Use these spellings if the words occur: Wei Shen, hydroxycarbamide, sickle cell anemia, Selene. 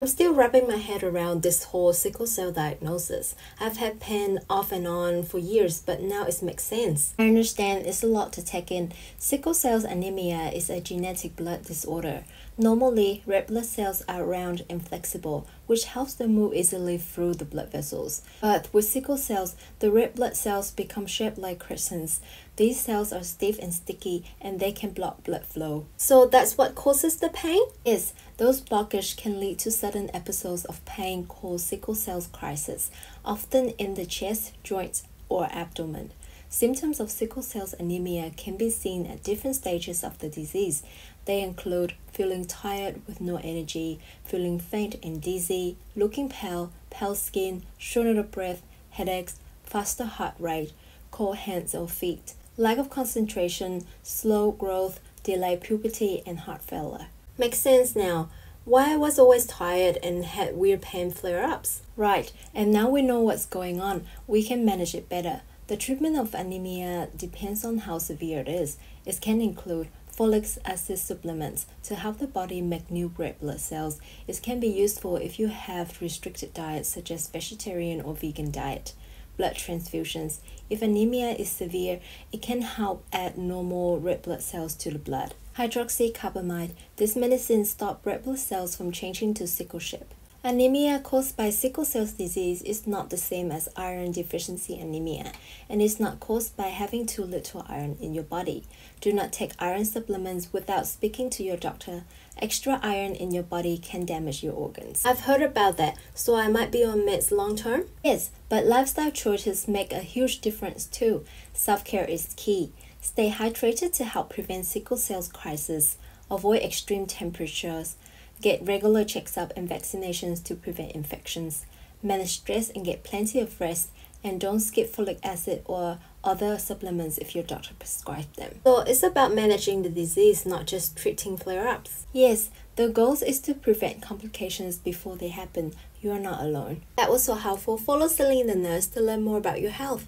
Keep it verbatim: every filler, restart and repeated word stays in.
I'm still wrapping my head around this whole sickle cell diagnosis. I've had pain off and on for years, but now it makes sense. I understand it's a lot to take in. Sickle cell anemia is a genetic blood disorder. Normally, red blood cells are round and flexible, which helps them move easily through the blood vessels. But with sickle cells, the red blood cells become shaped like crescents. These cells are stiff and sticky, and they can block blood flow. So that's what causes the pain? Yes, those blockages can lead to sudden episodes of pain called sickle cell crisis, often in the chest, joints, or abdomen. Symptoms of sickle cell anemia can be seen at different stages of the disease. They include feeling tired with no energy, feeling faint and dizzy, looking pale, pale skin, shortness of breath, headaches, faster heart rate, cold hands or feet, lack of concentration, slow growth, delayed puberty, and heart failure. Makes sense now why I was always tired and had weird pain flare-ups. Right, and now we know what's going on. We can manage it better. The treatment of anemia depends on how severe it is. It can include folic acid supplements to help the body make new red blood cells. It can be useful if you have restricted diets such as vegetarian or vegan diet. Blood transfusions. If anemia is severe, it can help add normal red blood cells to the blood. Hydroxycarbamide. This medicine stops red blood cells from changing to sickle shape. Anemia caused by sickle cell disease is not the same as iron deficiency anemia, and is not caused by having too little iron in your body. Do not take iron supplements without speaking to your doctor. Extra iron in your body can damage your organs. I've heard about that, so I might be on meds long term? Yes, but lifestyle choices make a huge difference too. Self-care is key. Stay hydrated to help prevent sickle cell crisis. Avoid extreme temperatures. Get regular checkups and vaccinations to prevent infections. Manage stress and get plenty of rest. And don't skip folic acid or other supplements if your doctor prescribes them. So it's about managing the disease, not just treating flare-ups. Yes, the goal is to prevent complications before they happen. You are not alone. That was so helpful. Follow Selene the Nurse to learn more about your health.